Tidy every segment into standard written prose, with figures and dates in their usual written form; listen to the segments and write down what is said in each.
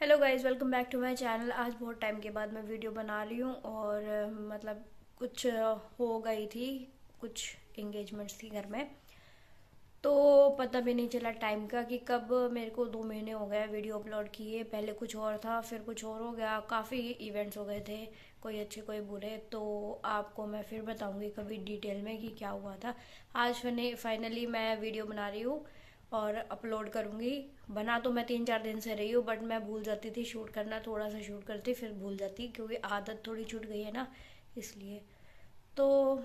Hello guys, welcome back to my channel. आज बहुत time के बाद मैं वीडियो बना रही हूँ और मतलब कुछ हो गई थी, कुछ इंगेजमेंट्स थी घर में, तो पता भी नहीं चला टाइम का कि कब। मेरे को 2 महीने हो गए वीडियो अपलोड किए। पहले कुछ और था, फिर कुछ और हो गया। काफ़ी इवेंट्स हो गए थे, कोई अच्छे कोई बुरे। तो आपको मैं फिर बताऊँगी कभी डिटेल में कि क्या हुआ था। आज फाइनली मैं वीडियो बना रही हूँ और अपलोड करूँगी। बना तो मैं 3-4 दिन से रही हूँ, बट मैं भूल जाती थी शूट करना। थोड़ा सा शूट करती फिर भूल जाती, क्योंकि आदत थोड़ी छूट गई है ना, इसलिए। तो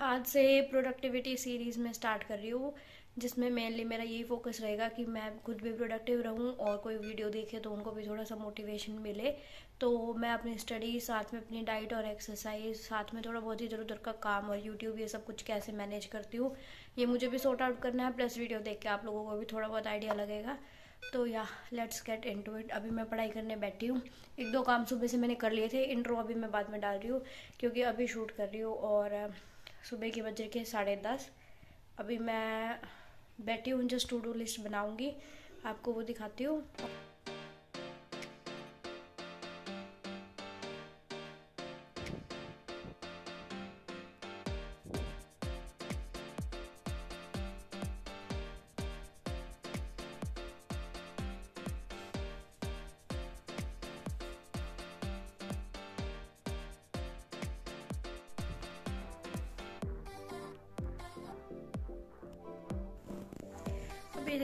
आज से प्रोडक्टिविटी सीरीज़ में स्टार्ट कर रही हूँ, जिसमें मेनली मेरा यही फोकस रहेगा कि मैं खुद भी प्रोडक्टिव रहूँ और कोई वीडियो देखे तो उनको भी थोड़ा सा मोटिवेशन मिले। तो मैं अपनी स्टडी साथ में, अपनी डाइट और एक्सरसाइज साथ में, थोड़ा बहुत इधर उधर का काम और यूट्यूब, ये सब कुछ कैसे मैनेज करती हूँ, ये मुझे भी सॉर्ट आउट करना है। प्लस वीडियो देख के आप लोगों को भी थोड़ा बहुत आइडिया लगेगा। तो या लेट्स गेट इनटू इट। अभी मैं पढ़ाई करने बैठी हूँ। 1-2 काम सुबह से मैंने कर लिए थे। इंट्रो अभी मैं बाद में डाल रही हूँ, क्योंकि अभी शूट कर रही हूँ और सुबह के बजे के 10:30। अभी मैं बैठी हूँ, जस्ट टू डू लिस्ट बनाऊँगी, आपको वो दिखाती हूँ।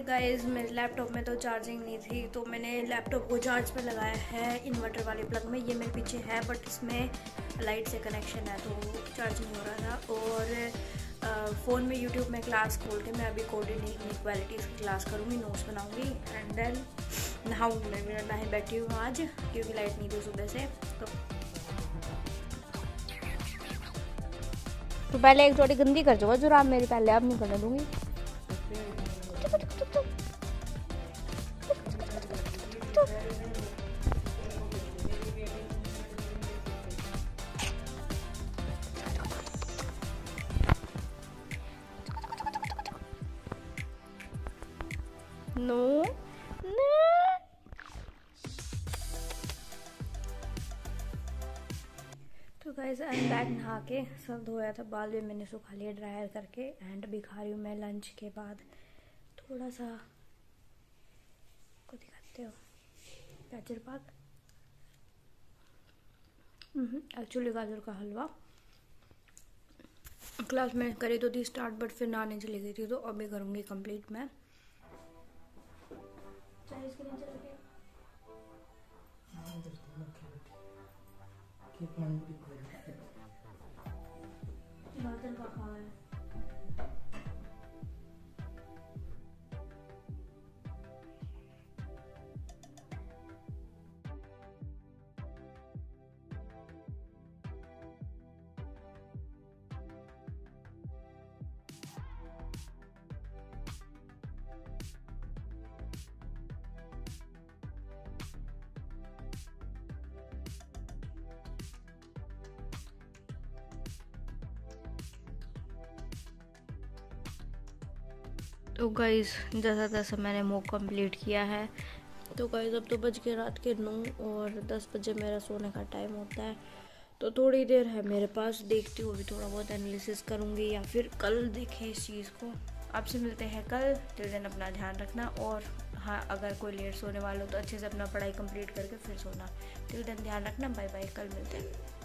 गाइज मेरे लैपटॉप में तो चार्जिंग नहीं थी, तो मैंने लैपटॉप को चार्ज पर लगाया है इन्वर्टर वाले प्लग में। ये मेरे पीछे है, बट इसमें लाइट से कनेक्शन है तो चार्जिंग हो रहा था। और फ़ोन में यूट्यूब में क्लास खोल के मैं अभी कोडिंग इनइक्वालिटीज़ की क्लास करूँगी, नोट्स बनाऊँगी एंड देन नहाऊँगी। मैं मेरा नहाए बैठी हूँ आज, क्योंकि लाइट नहीं थी सुबह से। तो पहले एक थोड़ी गंदी कर जाओ जो रात मेरी, पहले अब नहीं करने दूँगी। No, no. तो गाइज आई एम बैक नहा के, सब धोया था, बाल भी मैंने सुखा लिया ड्रायर करके। एंड अभी खा रही हूँ मैं लंच के बाद थोड़ा सा, को दिखाते हो, गाजर पाक, एक्चुअली गाजर का हलवा। क्लास में करी तो थी स्टार्ट, बट फिर नहाने चली गई थी, तो अभी करूँगी कंप्लीट मैं। तो गाइज़ जैसा तैसा मैंने मोक कंप्लीट किया है। तो गाइज़ अब तो बज के रात के 9 और 10 बजे मेरा सोने का टाइम होता है, तो थोड़ी देर है मेरे पास। देखती हूँ, अभी थोड़ा बहुत एनालिसिस करूँगी या फिर कल देखें इस चीज़ को। आपसे मिलते हैं कल। टिल देन अपना ध्यान रखना, और हाँ अगर कोई लेट सोने वाला हो तो अच्छे से अपना पढ़ाई कंप्लीट करके फिर सोना। टिल देन ध्यान रखना, बाय बाय, कल मिलते हैं।